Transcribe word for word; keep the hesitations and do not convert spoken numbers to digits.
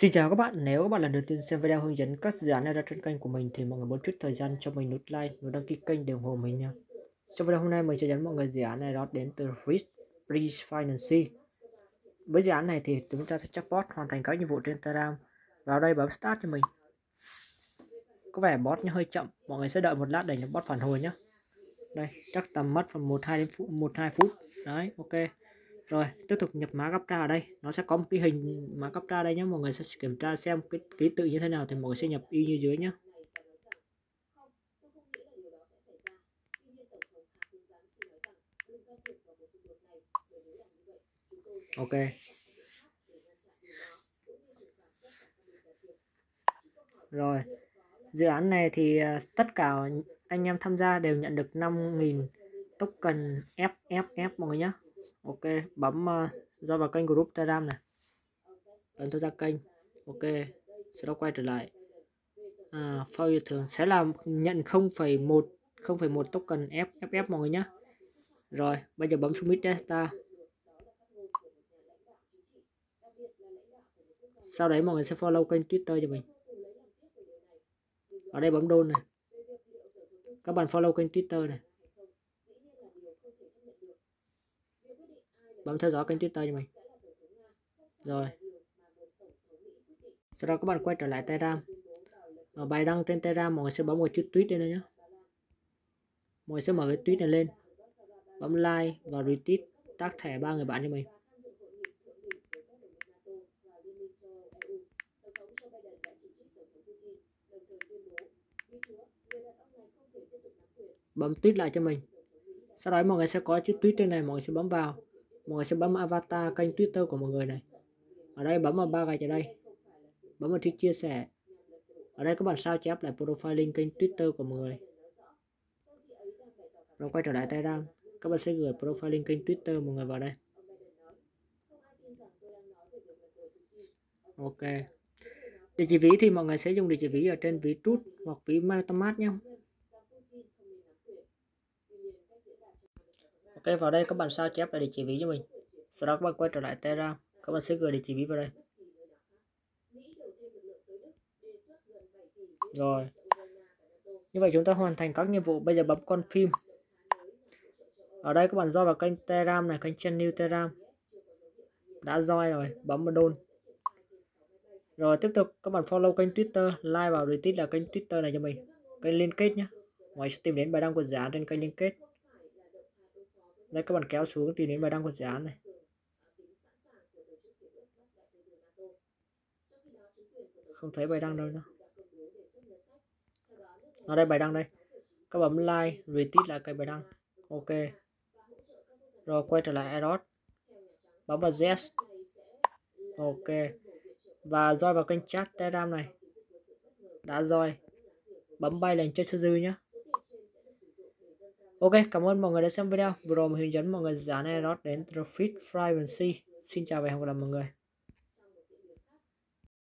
Xin chào các bạn, nếu các bạn lần đầu tiên xem video hướng dẫn các dự án này ra trên kênh của mình thì mọi người muốn chút thời gian cho mình nút like, nút đăng ký kênh để ủng hộ mình nha. Trong video hôm nay mình sẽ dẫn mọi người dự án này đó đến từ First Free Finance. Với dự án này thì chúng ta sẽ chatbot hoàn thành các nhiệm vụ trên Telegram. Vào đây bấm Start cho mình. Có vẻ bot nó hơi chậm, mọi người sẽ đợi một lát để nó bot phản hồi nhé. Đây, chắc tầm mất phần một hai phút. Đấy, ok. Rồi, tiếp tục nhập mã captcha ở đây. Nó sẽ có một cái hình mã captcha đây nhé. Mọi người sẽ kiểm tra xem cái ký tự như thế nào thì mọi người sẽ nhập y như dưới nhé. Ok. Rồi, dự án này thì tất cả anh em tham gia đều nhận được năm nghìn token ép ép ép mọi người nhé. Ok, bấm uh, do vào kênh group Telegram này. Bấm tôi ra kênh. Ok, sau đó quay trở lại. À, phơi thường sẽ làm nhận không phẩy một token ép ép ép mọi người nhé. Rồi, bây giờ bấm submit data. Sau đấy mọi người sẽ follow kênh Twitter cho mình. Ở đây bấm đôn này. Các bạn follow kênh Twitter này. Bấm theo dõi kênh Twitter cho mình. Rồi, sau đó các bạn quay trở lại Telegram. Ở bài đăng trên Telegram mọi người sẽ bấm vào chữ tweet đây nữa nhé. Mọi người sẽ mở cái tweet này lên, bấm like và retweet, tag thẻ ba người bạn cho mình. Bấm tweet lại cho mình. Sau đó mọi người sẽ có chữ tweet trên này, mọi người sẽ bấm vào. Mọi người sẽ bấm avatar kênh Twitter của mọi người này. Ở đây bấm vào ba gạch ở đây. Bấm vào chữ chia sẻ. Ở đây các bạn sao chép lại profile link kênh Twitter của mọi người. Rồi quay trở lại Telegram. Các bạn sẽ gửi profile link kênh Twitter mọi người vào đây. Ok. Địa chỉ ví thì mọi người sẽ dùng địa chỉ ví ở trên ví Trust hoặc ví MetaMask nhé. Ok, vào đây các bạn sao chép lại địa chỉ ví cho mình. Sau đó các bạn quay trở lại Telegram. Các bạn sẽ gửi địa chỉ ví vào đây. Rồi, như vậy chúng ta hoàn thành các nhiệm vụ. Bây giờ bấm confirm. Ở đây các bạn join vào kênh Telegram này, kênh channel Telegram. Đã join rồi, bấm vào đôn. Rồi tiếp tục các bạn follow kênh Twitter, like vào retweet là kênh Twitter này cho mình. Kênh liên kết nhé. Ngoài sẽ tìm đến bài đăng của dự án trên kênh liên kết. Đây các bạn kéo xuống tìm đến bài đăng của dự án này. Không thấy bài đăng đâu nữa. Ở đây bài đăng đây. Các bấm like, retweet lại cái bài đăng. Ok. Rồi quay trở lại Error. Bấm vào Yes. Ok. Và join vào kênh chat Telegram này. Đã join. Bấm bay lên chơi sư dư nhé. Ok, cảm ơn mọi người đã xem video. Vừa rồi mình hướng dẫn mọi người dự án này đến từ First Free Finance. Xin chào và hẹn gặp lại mọi người.